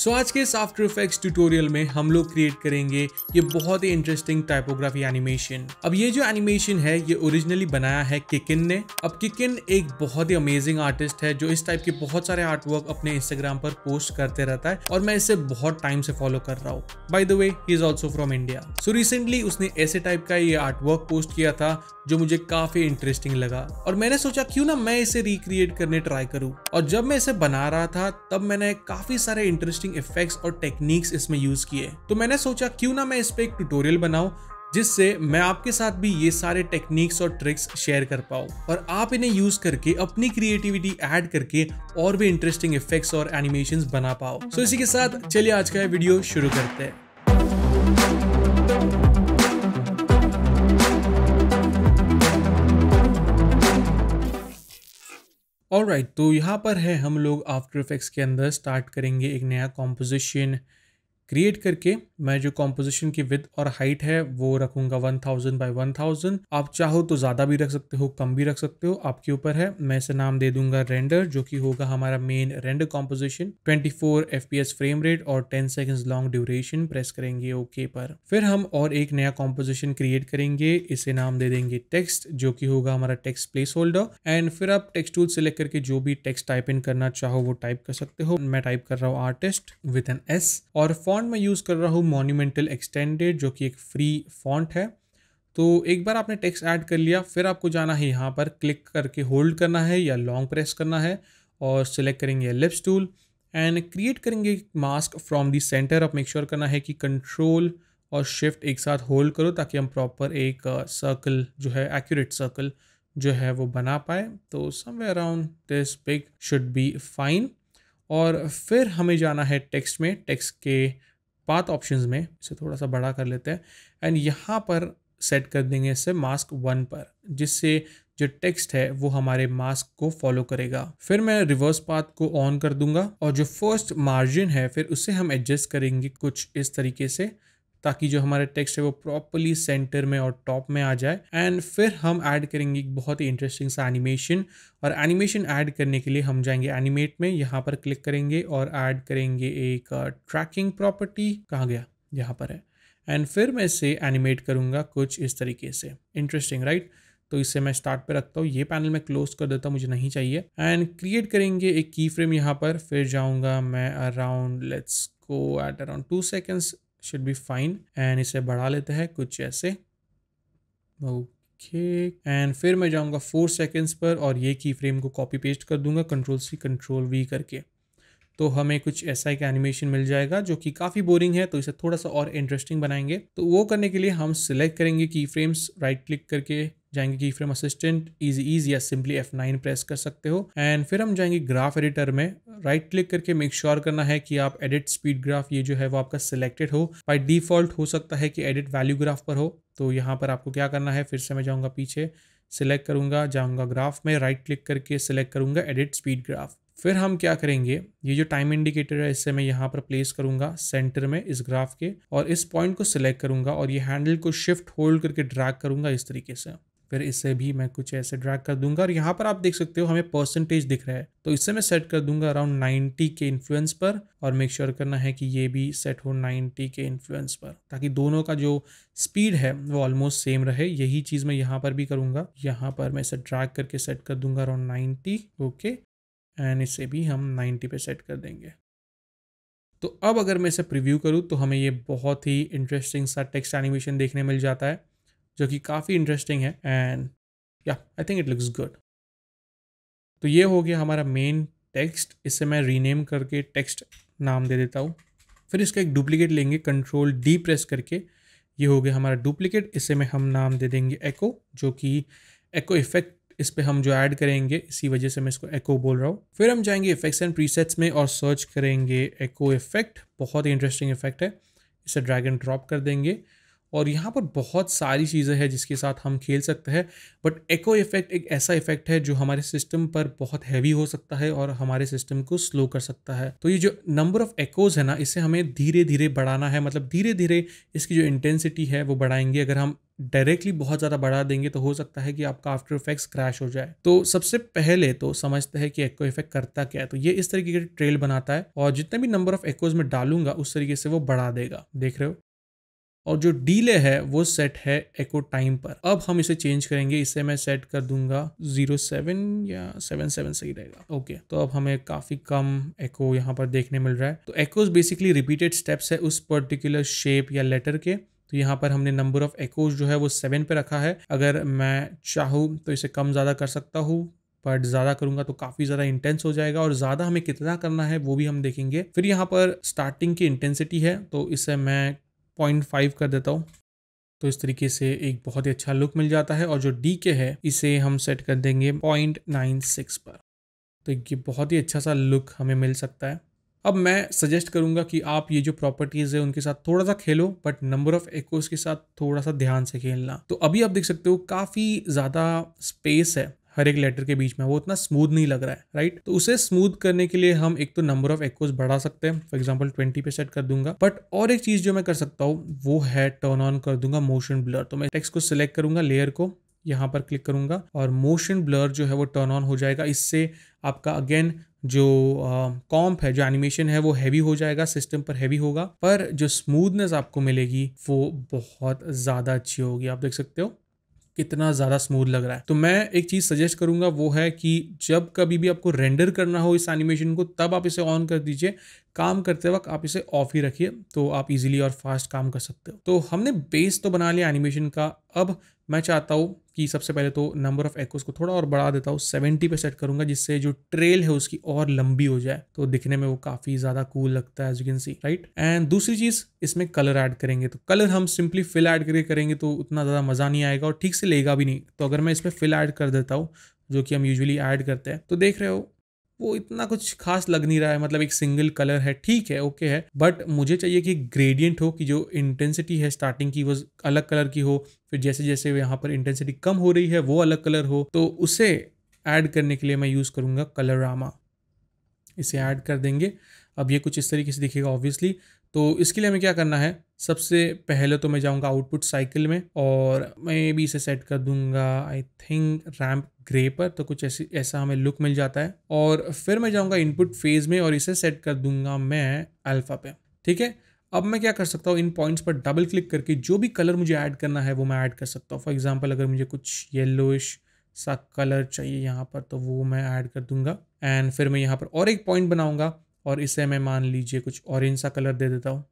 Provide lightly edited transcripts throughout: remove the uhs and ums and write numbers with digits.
सो आज के इस आफ्टर इफेक्ट्स ट्यूटोरियल में हम लोग क्रिएट करेंगे ये बहुत ही इंटरेस्टिंग टाइपोग्राफी एनिमेशन। अब ये जो एनिमेशन है ये ओरिजिनली बनाया है किकिन ने। अब किकिन एक बहुत ही अमेजिंग आर्टिस्ट है जो इस टाइप के बहुत सारे आर्टवर्क अपने इंस्टाग्राम पर पोस्ट करते रहता है और मैं इसे बहुत टाइम से फॉलो कर रहा हूँ। By the way he is also from India. So recently उसने ऐसे टाइप का ये आर्टवर्क पोस्ट किया था जो मुझे काफी इंटरेस्टिंग लगा और मैंने सोचा क्यों ना मैं इसे रिक्रिएट करने ट्राई करूँ। और जब मैं इसे बना रहा था तब मैंने काफी सारे इंटरेस्टिंग इफेक्ट्स और टेक्निक्स इसमें यूज किए, तो मैंने सोचा क्यों ना मैं इस पे एक ट्यूटोरियल बनाऊं जिससे मैं आपके साथ भी ये सारे टेक्निक्स और ट्रिक्स शेयर कर पाऊँ और आप इन्हें यूज करके अपनी क्रिएटिविटी ऐड करके और भी इंटरेस्टिंग इफेक्ट्स और एनिमेशंस बना पाओ। सो इसी के साथ चलिए आज का वीडियो शुरू करते हैं। ऑलराइट, तो यहाँ पर है हम लोग आफ्टर इफेक्ट्स के अंदर स्टार्ट करेंगे एक नया कॉम्पोजिशन क्रिएट करके। मैं जो कॉम्पोजिशन की विड्थ और हाइट है वो रखूँगा 1000 by 1000। आप चाहो तो ज़्यादा भी रख सकते हो, कम भी रख सकते हो, आपके ऊपर है। मैं इसे नाम दे दूंगा रेंडर, जो कि होगा हमारा main render composition. 24 FPS frame rate और 10 सेकेंड्स लॉन्ग ड्यूरेशन। प्रेस करेंगे ओके पर। फिर हम और एक नया कॉम्पोजिशन क्रिएट करेंगे, इसे नाम दे देंगे टेक्स्ट, जो कि होगा हमारा टेक्स्ट प्लेस होल्डर। एंड फिर आप टेक्स्ट टूल सेलेक्ट करके जो भी टेक्स्ट टाइप इन करना चाहो वो टाइप कर सकते हो। मैं टाइप कर रहा हूँ आर्टिस्ट विथ एन S और फॉन्ट में यूज़ कर रहा हूँ मॉन्यूमेंटल एक्सटेंडेड, जो कि एक फ्री फॉन्ट है। तो एक बार आपने टेक्स्ट ऐड कर लिया, फिर आपको जाना है यहाँ पर, क्लिक करके होल्ड करना है या लॉन्ग प्रेस करना है और सिलेक्ट करेंगे एलिप्स टूल एंड क्रिएट करेंगे मास्क फ्रॉम दी सेंटर। आप मेक श्योर करना है कि कंट्रोल और शिफ्ट एक साथ होल्ड करो ताकि हम प्रॉपर एक सर्कल जो है, एक्यूरेट सर्कल जो है वो बना पाए। तो somewhere around this big should be fine. और फिर हमें जाना है टेक्स्ट में, टेक्स्ट के पाथ ऑप्शंस में, इसे थोड़ा सा बड़ा कर लेते हैं एंड यहाँ पर सेट कर देंगे इसे मास्क 1 पर, जिससे जो टेक्स्ट है वो हमारे मास्क को फॉलो करेगा। फिर मैं रिवर्स पाथ को ऑन कर दूंगा और जो फर्स्ट मार्जिन है फिर उसे हम एडजस्ट करेंगे कुछ इस तरीके से ताकि जो हमारा टेक्स्ट है वो प्रॉपर्ली सेंटर में और टॉप में आ जाए। एंड फिर हम ऐड करेंगे एक बहुत ही इंटरेस्टिंग सा एनिमेशन और एनिमेशन ऐड करने के लिए हम जाएंगे एनिमेट में, यहाँ पर क्लिक करेंगे और ऐड करेंगे एक ट्रैकिंग प्रॉपर्टी। कहाँ गया? यहाँ पर है। एंड फिर मैं इसे एनिमेट करूँगा कुछ इस तरीके से। Interesting right? तो इसे मैं स्टार्ट पे रखता हूँ, ये पैनल मैं क्लोज कर देता हूँ, मुझे नहीं चाहिए। एंड क्रिएट करेंगे एक की फ्रेम यहाँ पर, फिर जाऊँगा मैं around, let's go at around 2 seconds should be fine। And इसे बढ़ा लेते हैं कुछ ऐसे, ओके। एंड फिर मैं जाऊंगा 4 सेकेंड्स पर और ये की फ्रेम को कॉपी पेस्ट कर दूंगा Ctrl+C Ctrl+V करके। तो हमें कुछ ऐसा एक एनिमेशन मिल जाएगा जो कि काफ़ी बोरिंग है, तो इसे थोड़ा सा और इंटरेस्टिंग बनाएंगे। तो वो करने के लिए हम सिलेक्ट करेंगे की फ्रेम्स, राइट क्लिक करके जाएंगे की फ्रेम असिस्टेंट, इजी या सिंपली F9 प्रेस कर सकते हो। एंड फिर हम जाएंगे ग्राफ एडिटर में, राइट क्लिक करके मेक श्योर करना है कि आप एडिट स्पीड ग्राफ, ये जो है वो आपका सिलेक्टेड हो। बाय डिफॉल्ट हो सकता है कि एडिट वैल्यू ग्राफ पर हो, तो यहाँ पर आपको क्या करना है, फिर से मैं जाऊँगा पीछे, सिलेक्ट करूँगा, जाऊँगा ग्राफ में, राइट क्लिक करके सिलेक्ट करूँगा एडिट स्पीड ग्राफ। फिर हम क्या करेंगे, ये जो टाइम इंडिकेटर है इससे मैं यहाँ पर प्लेस करूँगा सेंटर में इस ग्राफ के और इस पॉइंट को सिलेक्ट करूँगा और ये हैंडल को शिफ्ट होल्ड करके ड्रैग करूँगा इस तरीके से। फिर इसे भी मैं कुछ ऐसे ड्रैग कर दूंगा और यहाँ पर आप देख सकते हो हमें परसेंटेज दिख रहा है, तो इससे मैं सेट कर दूंगा अराउंड 90 के इन्फ्लुएंस पर और मेक श्योर करना है कि ये भी सेट हो 90 के इन्फ्लुएंस पर ताकि दोनों का जो स्पीड है वो ऑलमोस्ट सेम रहे। यही चीज़ मैं यहाँ पर भी करूँगा, यहाँ पर मैं इसे ड्रैग करके सेट कर दूंगा अराउंड 90, ओके। एंड इसे भी हम 90 पे सेट कर देंगे। तो अब अगर मैं इसे प्रिव्यू करूँ तो हमें ये बहुत ही इंटरेस्टिंग सा टेक्स्ट एनिमेशन देखने मिल जाता है जो कि काफ़ी इंटरेस्टिंग है। एंड या I think it looks good. तो ये हो गया हमारा मेन टेक्स्ट, इसे मैं रीनेम करके टेक्स्ट नाम दे देता हूँ। फिर इसका एक डुप्लीकेट लेंगे Ctrl+D प्रेस करके, ये हो गया हमारा डुप्लीकेट। इसे मैं हम नाम दे देंगे एको, जो कि एको इफेक्ट इस पे हम जो ऐड करेंगे, इसी वजह से मैं इसको एको बोल रहा हूँ। फिर हम जाएंगे इफेक्ट्स एंड प्रीसेट्स में और सर्च करेंगे एको इफेक्ट, बहुत ही इंटरेस्टिंग इफेक्ट है। इसे ड्रैग एंड ड्रॉप कर देंगे और यहाँ पर बहुत सारी चीज़ें हैं जिसके साथ हम खेल सकते हैं। बट एको इफ़ेक्ट एक ऐसा इफेक्ट है जो हमारे सिस्टम पर बहुत हैवी हो सकता है और हमारे सिस्टम को स्लो कर सकता है। तो ये जो नंबर ऑफ एकोज़ है ना, इसे हमें धीरे धीरे बढ़ाना है, मतलब धीरे धीरे इसकी जो इंटेंसिटी है वो बढ़ाएंगे। अगर हम डायरेक्टली बहुत ज़्यादा बढ़ा देंगे तो हो सकता है कि आपका आफ्टर इफेक्ट्स क्रैश हो जाए। तो सबसे पहले तो समझते हैं कि एको इफेक्ट करता क्या है। तो ये इस तरीके के ट्रेल बनाता है और जितने भी नंबर ऑफ एकोज़ में डालूंगा उस तरीके से वो बढ़ा देगा, देख रहे हो। और जो डीले है वो सेट है एको टाइम पर। अब हम इसे चेंज करेंगे, इसे मैं सेट कर दूंगा 0.7 या 7.7 सही रहेगा। ओके, तो अब हमें काफ़ी कम एको यहाँ पर देखने मिल रहा है। तो एकोज बेसिकली रिपीटेड स्टेप्स है उस पर्टिकुलर शेप या लेटर के। तो यहाँ पर हमने नंबर ऑफ एकोज जो है वो 7 पे रखा है। अगर मैं चाहूँ तो इसे कम ज़्यादा कर सकता हूँ, बट ज़्यादा करूँगा तो काफ़ी ज़्यादा इंटेंस हो जाएगा और ज़्यादा हमें कितना करना है वो भी हम देखेंगे। फिर यहाँ पर स्टार्टिंग की इंटेंसिटी है तो इसे मैं 0.5 कर देता हूँ। तो इस तरीके से एक बहुत ही अच्छा लुक मिल जाता है। और जो डी के है इसे हम सेट कर देंगे 0.96 पर। तो ये बहुत ही अच्छा सा लुक हमें मिल सकता है। अब मैं सजेस्ट करूँगा कि आप ये जो प्रॉपर्टीज़ है उनके साथ थोड़ा सा खेलो, बट नंबर ऑफ एकोज के साथ थोड़ा सा ध्यान से खेलना। तो अभी आप देख सकते हो काफ़ी ज़्यादा स्पेस है हर एक लेटर के बीच में, वो उतना स्मूथ नहीं लग रहा है, राइट। तो उसे स्मूथ करने के लिए हम एक तो नंबर ऑफ एकोज बढ़ा सकते हैं, फॉर एग्जांपल 20 पे सेट कर दूंगा। बट और एक चीज़ जो मैं कर सकता हूँ वो है टर्न ऑन कर दूंगा मोशन ब्लर। तो मैं टेक्स्ट को सिलेक्ट करूंगा, लेयर को यहाँ पर क्लिक करूंगा और मोशन ब्लर जो है वो टर्न ऑन हो जाएगा। इससे आपका अगेन जो कॉम्प है, जो एनिमेशन है वो हैवी हो जाएगा, सिस्टम पर हैवी होगा, पर जो स्मूथनेस आपको मिलेगी वो बहुत ज़्यादा अच्छी होगी। आप देख सकते हो कितना ज़्यादा स्मूथ लग रहा है। तो मैं एक चीज़ सजेस्ट करूंगा वो है कि जब कभी भी आपको रेंडर करना हो इस एनिमेशन को, तब आप इसे ऑन कर दीजिए, काम करते वक्त आप इसे ऑफ ही रखिए, तो आप इजीली और फास्ट काम कर सकते हो। तो हमने बेस तो बना लिया एनिमेशन का। अब मैं चाहता हूँ कि सबसे पहले तो नंबर ऑफ एकोज को थोड़ा और बढ़ा देता हूँ, 70 पे सेट करूँगा, जिससे जो ट्रेल है उसकी और लंबी हो जाए। तो दिखने में वो काफ़ी ज़्यादा कूल लगता है, as you can see, right. And दूसरी चीज़, इसमें कलर ऐड करेंगे। तो कलर हम सिंपली फिल ऐड करके करेंगे तो उतना ज़्यादा मज़ा नहीं आएगा और ठीक से लेगा भी नहीं। तो अगर मैं इसमें फिल ऐड कर देता हूँ, जो कि हम यूजुअली ऐड करते हैं, तो देख रहे हो वो इतना कुछ खास लग नहीं रहा है। मतलब एक सिंगल कलर है, ठीक है, ओके है, बट मुझे चाहिए कि ग्रेडियंट हो, कि जो इंटेंसिटी है स्टार्टिंग की वो अलग कलर की हो, फिर जैसे जैसे यहाँ पर इंटेंसिटी कम हो रही है वो अलग कलर हो। तो उसे ऐड करने के लिए मैं यूज़ करूँगा कलरामा, इसे ऐड कर देंगे। अब ये कुछ इस तरीके से दिखेगा ऑब्वियसली। तो इसके लिए हमें क्या करना है, सबसे पहले तो मैं जाऊँगा आउटपुट साइकिल में और मैं भी इसे सेट कर दूंगा आई थिंक रैम्प ग्रे पर। तो कुछ ऐसा हमें लुक मिल जाता है। और फिर मैं जाऊँगा इनपुट फेज़ में और इसे सेट कर दूंगा मैं अल्फ़ा पे, ठीक है। अब मैं क्या कर सकता हूँ, इन पॉइंट्स पर डबल क्लिक करके जो भी कलर मुझे ऐड करना है वो मैं ऐड कर सकता हूँ। फॉर एग्जाम्पल अगर मुझे कुछ येलोइश सा कलर चाहिए यहाँ पर तो वो मैं ऐड कर दूंगा। एंड फिर मैं यहाँ पर और एक पॉइंट बनाऊँगा और इसे मैं मान लीजिए कुछ ऑरेंज सा कलर दे देता हूँ,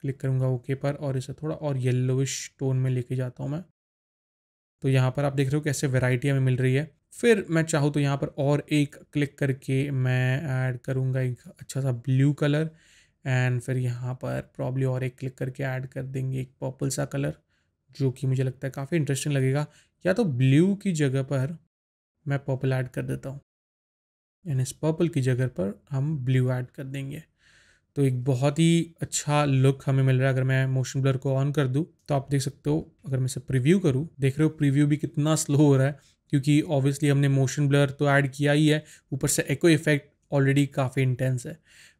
क्लिक करूँगा ओके पर और इसे थोड़ा और येलोइश टोन में लेके जाता हूँ मैं। तो यहाँ पर आप देख रहे हो कैसे वैरायटी हमें मिल रही है। फिर मैं चाहूँ तो यहाँ पर और एक क्लिक करके मैं ऐड करूँगा एक अच्छा सा ब्लू कलर। एंड फिर यहाँ पर प्रॉब्ली और एक क्लिक करके ऐड कर देंगे एक पर्पल सा कलर, जो कि मुझे लगता है काफ़ी इंटरेस्टिंग लगेगा। या तो ब्लू की जगह पर मैं पर्पल ऐड कर देता हूँ, यानी इस पर्पल की जगह पर हम ब्लू ऐड कर देंगे। तो एक बहुत ही अच्छा लुक हमें मिल रहा है। अगर मैं मोशन ब्लर को ऑन कर दूँ तो आप देख सकते हो, अगर मैं इसे प्रीव्यू करूँ, देख रहे हो प्रीव्यू भी कितना स्लो हो रहा है, क्योंकि ऑब्वियसली हमने मोशन ब्लर तो ऐड किया ही है, ऊपर से एको इफेक्ट ऑलरेडी काफ़ी इंटेंस है।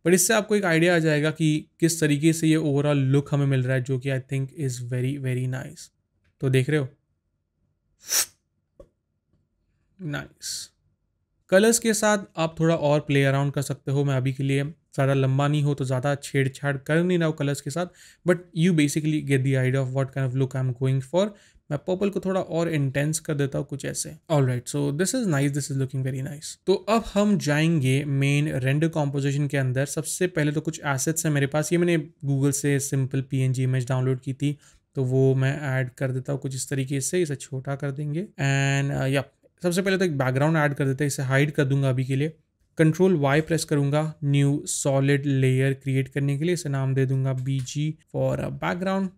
बट इससे आपको एक आइडिया आ जाएगा कि किस तरीके से ये ओवरऑल लुक हमें मिल रहा है, जो कि I think is very very nice. तो देख रहे हो नाइस। कलर्स के साथ आप थोड़ा और प्ले अराउंड कर सकते हो। मैं अभी के लिए ज़्यादा लंबा नहीं हो तो ज़्यादा छेड़छाड़ कर नहीं रहा हूँ कलर्स के साथ, but you basically get the idea of what kind of look I am going for. मैं पर्पल को थोड़ा और इंटेंस कर देता हूँ कुछ ऐसे। Alright, so this is nice, this is looking very nice. तो अब हम जाएंगे मेन रेंडर कॉम्पोजिशन के अंदर। सबसे पहले तो कुछ एसेट्स हैं मेरे पास, ये मैंने गूगल से सिंपल PNG इमेज डाउनलोड की थी, तो वो मैं ऐड कर देता हूँ कुछ इस तरीके से। इसे छोटा कर देंगे एंड सबसे पहले तो एक बैकग्राउंड ऐड कर देते हैं, इसे हाइड कर दूंगा अभी के लिए। Ctrl Y प्रेस करूंगा न्यू सॉलिड लेयर क्रिएट करने के लिए, इसे नाम दे दूंगा BG फॉर बैकग्राउंड।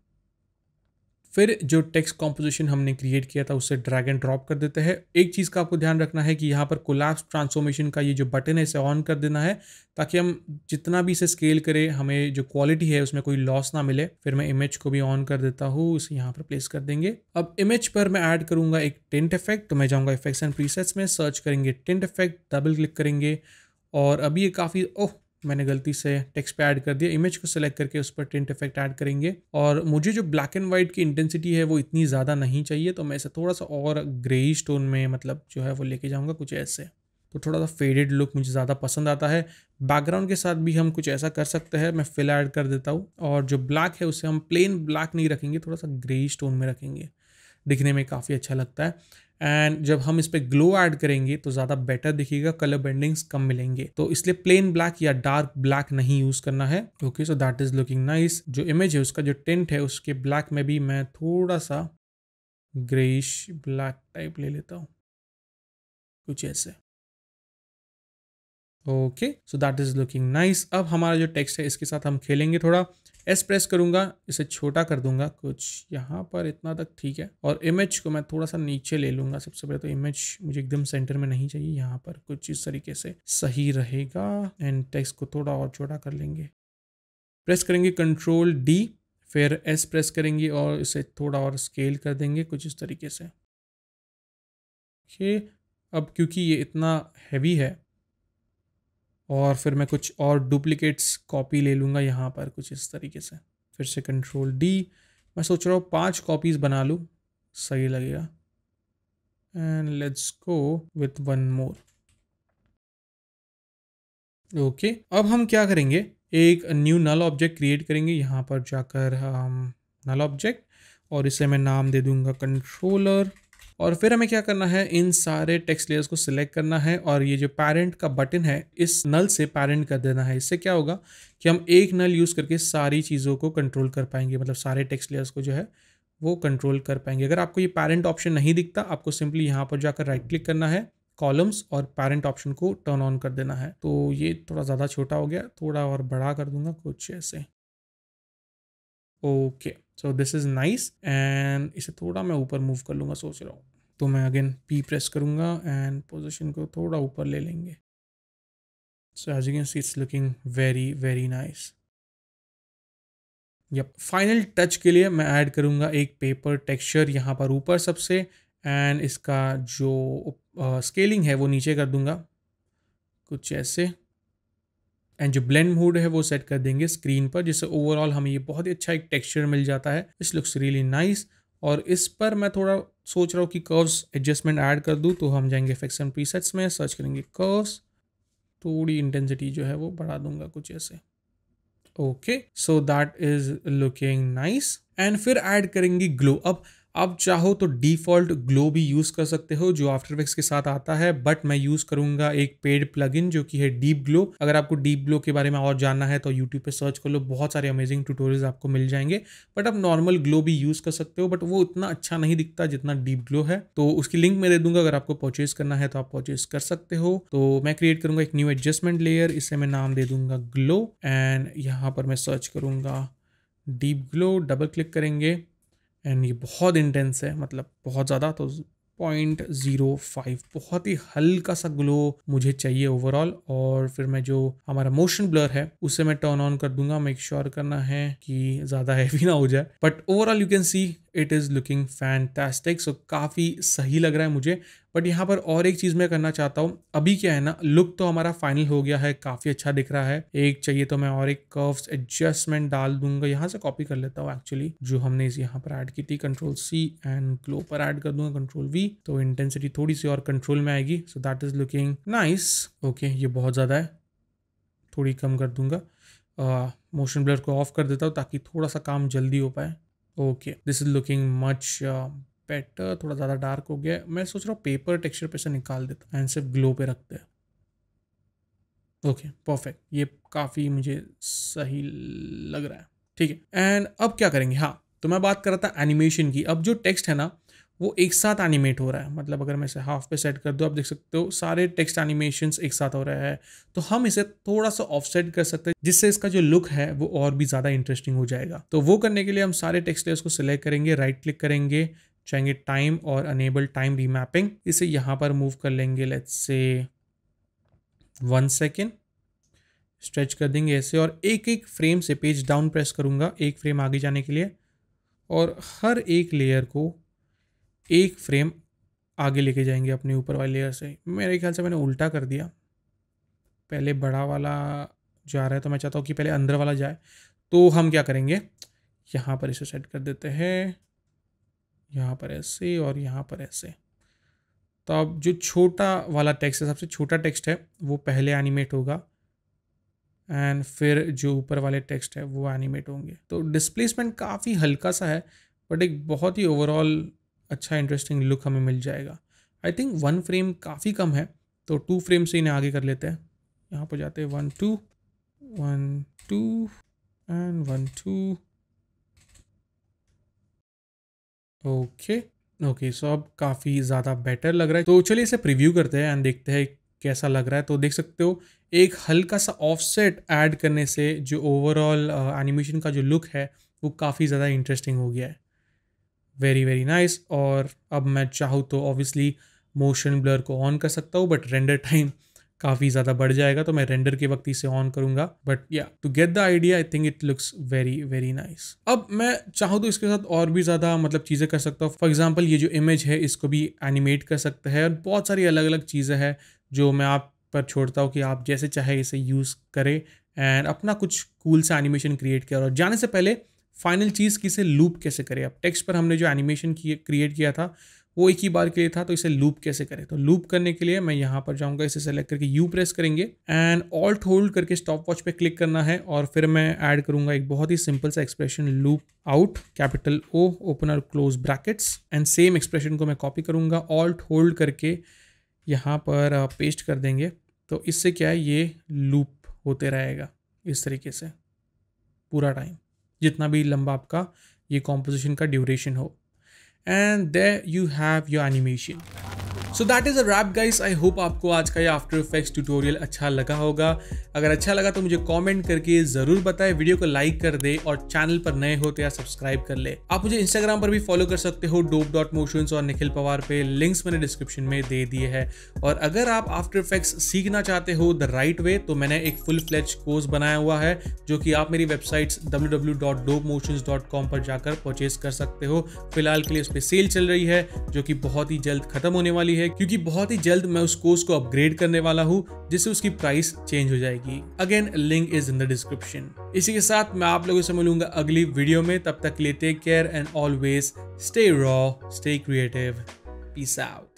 फिर जो टेक्स्ट कॉम्पोजिशन हमने क्रिएट किया था उससे ड्रैग एंड ड्रॉप कर देते हैं। एक चीज़ का आपको ध्यान रखना है कि यहाँ पर कोलैप्स ट्रांसफॉर्मेशन का ये जो बटन है इसे ऑन कर देना है ताकि हम जितना भी इसे स्केल करें हमें जो क्वालिटी है उसमें कोई लॉस ना मिले। फिर मैं इमेज को भी ऑन कर देता हूँ, इसे यहाँ पर प्लेस कर देंगे। अब इमेज पर मैं ऐड करूँगा एक टिंट इफेक्ट, तो मैं जाऊँगा इफेक्ट्स एंड प्रीसेट्स में, सर्च करेंगे टिंट इफेक्ट, डबल क्लिक करेंगे और अभी ये काफ़ी, ओह मैंने गलती से टेक्स्ट पे ऐड कर दिया, इमेज को सेलेक्ट करके उस पर टिंट इफेक्ट ऐड करेंगे। और मुझे जो ब्लैक एंड वाइट की इंटेंसिटी है वो इतनी ज़्यादा नहीं चाहिए, तो मैं इसे थोड़ा सा और ग्रेइश टोन में मतलब जो है वो लेके जाऊँगा कुछ ऐसे, तो थोड़ा सा फेडेड लुक मुझे ज़्यादा पसंद आता है। बैकग्राउंड के साथ भी हम कुछ ऐसा कर सकते हैं, मैं फिल ऐड कर देता हूँ और जो ब्लैक है उसे हम प्लेन ब्लैक नहीं रखेंगे, थोड़ा सा ग्रेइश टोन में रखेंगे, दिखने में काफ़ी अच्छा लगता है। एंड जब हम इस पर ग्लो ऐड करेंगे तो ज़्यादा बेटर दिखेगा, कलर बेंडिंग्स कम मिलेंगे, तो इसलिए प्लेन ब्लैक या डार्क ब्लैक नहीं यूज़ करना है। Okay so that is looking nice. जो इमेज है उसका जो टिंट है उसके ब्लैक में भी मैं थोड़ा सा ग्रेइश ब्लैक टाइप ले लेता हूँ कुछ ऐसे। Okay so that is looking nice. अब हमारा जो टेक्स्ट है इसके साथ हम खेलेंगे थोड़ा। एस प्रेस करूँगा, इसे छोटा कर दूंगा कुछ यहाँ पर इतना तक, ठीक है। और इमेज को मैं थोड़ा सा नीचे ले लूँगा, सबसे पहले तो इमेज मुझे एकदम सेंटर में नहीं चाहिए, यहाँ पर कुछ इस तरीके से सही रहेगा। एंड टेक्स्ट को थोड़ा और छोटा कर लेंगे, प्रेस करेंगे कंट्रोल डी, फिर एस प्रेस करेंगे और इसे थोड़ा और स्केल कर देंगे कुछ इस तरीके से। ओके अब क्योंकि ये इतना हैवी है, और फिर मैं कुछ और डुप्लीकेट्स कॉपी ले लूँगा यहाँ पर कुछ इस तरीके से, फिर से कंट्रोल डी। मैं सोच रहा हूँ 5 कॉपीज़ बना लूँ, सही लगेगा। And let's go with 1 more. Okay अब हम क्या करेंगे, एक न्यू नल ऑब्जेक्ट क्रिएट करेंगे, यहाँ पर जाकर हम नल ऑब्जेक्ट, और इसे मैं नाम दे दूँगा कंट्रोलर। और फिर हमें क्या करना है, इन सारे टेक्स्ट लेयर्स को सिलेक्ट करना है और ये जो पेरेंट का बटन है इस नल से पेरेंट कर देना है। इससे क्या होगा कि हम एक नल यूज़ करके सारी चीज़ों को कंट्रोल कर पाएंगे, मतलब सारे टेक्स्ट लेयर्स को जो है वो कंट्रोल कर पाएंगे। अगर आपको ये पेरेंट ऑप्शन नहीं दिखता, आपको सिंपली यहाँ पर जाकर राइट क्लिक करना है कॉलम्स और पेरेंट ऑप्शन को टर्न ऑन कर देना है। तो ये थोड़ा ज़्यादा छोटा हो गया, थोड़ा और बड़ा कर दूंगा कुछ ऐसे। Okay so this is nice. And इसे थोड़ा मैं ऊपर मूव कर लूँगा सोच रहा हूँ, तो मैं अगेन पी प्रेस करूँगा एंड पोजीशन को थोड़ा ऊपर ले लेंगे। So as you can see it's looking very very nice. Yup, final touch के लिए मैं ऐड करूँगा एक पेपर टेक्सचर यहाँ पर ऊपर सबसे, एंड इसका जो स्केलिंग है वो नीचे कर दूँगा कुछ ऐसे। एंड जो ब्लेंड मोड है वो सेट कर देंगे स्क्रीन पर, जिससे ओवरऑल हमें ये बहुत ही अच्छा एक टेक्सचर मिल जाता है। इस लुक्स रियली नाइस। और इस पर मैं थोड़ा सोच रहा हूँ कि कर्व्स एडजस्टमेंट ऐड कर दूँ, तो हम जाएंगे इफेक्ट्स एंड प्रीसेट्स में, सर्च करेंगे कर्व्स, थोड़ी इंटेंसिटी जो है वो बढ़ा दूंगा कुछ ऐसे। Okay so that is looking nice. And फिर ऐड करेंगे ग्लो। अब आप चाहो तो डिफ़ॉल्ट ग्लो भी यूज़ कर सकते हो जो आफ्टर इफेक्ट्स के साथ आता है, बट मैं यूज़ करूँगा एक पेड प्लगइन जो कि है डीप ग्लो। अगर आपको डीप ग्लो के बारे में और जानना है तो यूट्यूब पे सर्च कर लो, बहुत सारे अमेजिंग ट्यूटोरियल्स आपको मिल जाएंगे। बट आप नॉर्मल ग्लो भी यूज़ कर सकते हो, बट वो इतना अच्छा नहीं दिखता जितना डीप ग्लो है, तो उसकी लिंक मैं दे दूंगा। अगर आपको परचेज करना है तो आप परचेज कर सकते हो। तो मैं क्रिएट करूँगा एक न्यू एडजस्टमेंट लेयर, इसे मैं नाम दे दूँगा ग्लो, एंड यहाँ पर मैं सर्च करूँगा डीप ग्लो, डबल क्लिक करेंगे। एंड ये बहुत इंटेंस है, मतलब बहुत ज़्यादा, तो 0.05 बहुत ही हल्का सा ग्लो मुझे चाहिए ओवरऑल। और फिर मैं जो हमारा मोशन ब्लर है उसे मैं टर्न ऑन कर दूंगा, मेक श्योर करना है कि ज़्यादा हैवी ना हो जाए। But overall you can see it is looking fantastic, so काफ़ी सही लग रहा है मुझे। बट यहाँ पर और एक चीज़ मैं करना चाहता हूँ। अभी क्या है ना, लुक तो हमारा फाइनल हो गया है, काफ़ी अच्छा दिख रहा है। एक चाहिए तो मैं और एक कर्व्स एडजस्टमेंट डाल दूंगा, यहाँ से कॉपी कर लेता हूँ एक्चुअली जो हमने इस यहाँ पर ऐड की थी, कंट्रोल सी एंड ग्लो पर ऐड कर दूंगा कंट्रोल वी, तो इंटेंसिटी थोड़ी सी और कंट्रोल में आएगी। So that is looking nice. Okay ये बहुत ज़्यादा है, थोड़ी कम कर दूंगा। मोशन ब्लर को ऑफ कर देता हूँ ताकि थोड़ा सा काम जल्दी हो पाए। Okay this is looking much better, थोड़ा ज़्यादा डार्क हो गया। मैं सोच रहा हूँ पेपर टेक्सचर पे से निकाल देता एंड सिर्फ ग्लो पे रखते हैं। ओके परफेक्ट, ये काफ़ी मुझे सही लग रहा है, ठीक है। एंड अब क्या करेंगे, हाँ तो मैं बात कर रहा था एनिमेशन की। अब जो टेक्स्ट है ना वो एक साथ एनिमेट हो रहा है। मतलब अगर मैं इसे हाफ पे सेट कर दूँ, आप देख सकते हो सारे टेक्स्ट एनिमेशंस एक साथ हो रहा है। तो हम इसे थोड़ा सा ऑफसेट कर सकते हैं, जिससे इसका जो लुक है वो और भी ज़्यादा इंटरेस्टिंग हो जाएगा। तो वो करने के लिए हम सारे टेक्स्ट लेयर्स को सिलेक्ट करेंगे, राइट क्लिक करेंगे, चाहेंगे टाइम और अनेबल टाइम रीमैपिंग, इसे यहाँ पर मूव कर लेंगे, लेट्स से 1 सेकेंड स्ट्रेच कर देंगे ऐसे। और एक एक फ्रेम से पेज डाउन प्रेस करूँगा, एक फ्रेम आगे जाने के लिए, और हर एक लेयर को एक फ्रेम आगे लेके जाएंगे अपने ऊपर वाले लेयर से। मेरे ख्याल से मैंने उल्टा कर दिया, पहले बड़ा वाला जा रहा है, तो मैं चाहता हूँ कि पहले अंदर वाला जाए। तो हम क्या करेंगे, यहाँ पर इसे सेट कर देते हैं, यहाँ पर ऐसे और यहाँ पर ऐसे। तो अब जो छोटा वाला टेक्स्ट है, सबसे छोटा टेक्स्ट है, वो पहले एनिमेट होगा एंड फिर जो ऊपर वाले टेक्स्ट है वो एनिमेट होंगे। तो डिस्प्लेसमेंट काफ़ी हल्का सा है, बट एक बहुत ही ओवरऑल अच्छा इंटरेस्टिंग लुक हमें मिल जाएगा। आई थिंक 1 फ्रेम काफ़ी कम है, तो 2 फ्रेम से इन्हें आगे कर लेते हैं। यहाँ पर जाते हैं 1 2 1 2 एंड 1 2 ओके ओके। सो अब काफ़ी ज़्यादा बेटर लग रहा है। तो चलिए इसे प्रीव्यू करते हैं एंड देखते हैं कैसा लग रहा है। तो देख सकते हो एक हल्का सा ऑफसेट ऐड करने से जो ओवरऑल एनिमेशन का जो लुक है वो काफ़ी ज़्यादा इंटरेस्टिंग हो गया है। Very very nice. और अब मैं चाहूँ तो ऑब्वियसली मोशन ब्लर को ऑन कर सकता हूँ, बट रेंडर टाइम काफ़ी ज़्यादा बढ़ जाएगा, तो मैं रेंडर के वक्त इसे ऑन करूँगा। बट या to get the idea, I think it looks very very nice. अब मैं चाहूँ तो इसके साथ और भी ज़्यादा मतलब चीज़ें कर सकता हूँ। फॉर एग्जाम्पल ये जो इमेज है इसको भी एनिमेट कर सकते हैं, और बहुत सारी अलग अलग चीज़ें हैं जो मैं आप पर छोड़ता हूँ कि आप जैसे चाहे इसे यूज़ करें एंड अपना कुछ कूल सा एनिमेशन क्रिएट करें। और जाने से पहले फाइनल चीज़ कि इसे लूप कैसे करें। अब टेक्स्ट पर हमने जो एनिमेशन क्रिएट किया था वो एक ही बार के लिए था, तो इसे लूप कैसे करें। तो लूप करने के लिए मैं यहाँ पर जाऊँगा, इसे सेलेक्ट करके यू प्रेस करेंगे एंड ऑल्ट होल्ड करके स्टॉप वॉच पर क्लिक करना है, और फिर मैं ऐड करूँगा एक बहुत ही सिंपल सा expression, loop out capital O open और close brackets, and same expression को मैं कॉपी करूँगा, ऑल्ट होल्ड करके यहाँ पर पेस्ट कर देंगे। तो इससे क्या है, ये लूप होते रहेगा इस तरीके से पूरा टाइम, जितना भी लंबा आपका ये कॉम्पोजिशन का ड्यूरेशन हो। And there you have your animation. So that is a wrap guys. I hope आपको आज का ये आफ्टर इफेक्ट्स ट्यूटोरियल अच्छा लगा होगा। अगर अच्छा लगा तो मुझे कमेंट करके ज़रूर बताएं, वीडियो को लाइक कर दे, और चैनल पर नए हो तो यार सब्सक्राइब कर ले। आप मुझे इंस्टाग्राम पर भी फॉलो कर सकते हो, dob.motions और निखिल पवार पे, लिंक्स मैंने डिस्क्रिप्शन में दे दिए हैं। और अगर आप आफ्टर इफेक्ट्स सीखना चाहते हो द राइट वे, तो मैंने एक फुल फ्लेज कोर्स बनाया हुआ है, जो कि आप मेरी वेबसाइट्स www.dobmotions.com पर जाकर परचेज कर सकते हो। फिलहाल के लिए उस पर सेल चल रही है, जो कि बहुत ही जल्द खत्म होने वाली है, क्योंकि बहुत ही जल्द मैं उस कोर्स को अपग्रेड करने वाला हूँ, जिससे उसकी प्राइस चेंज हो जाएगी। Again link is in the description. इसी के साथ मैं आप लोगों से मिलूंगा अगली वीडियो में। तब तक के लिए take care and always stay raw, stay creative, peace out.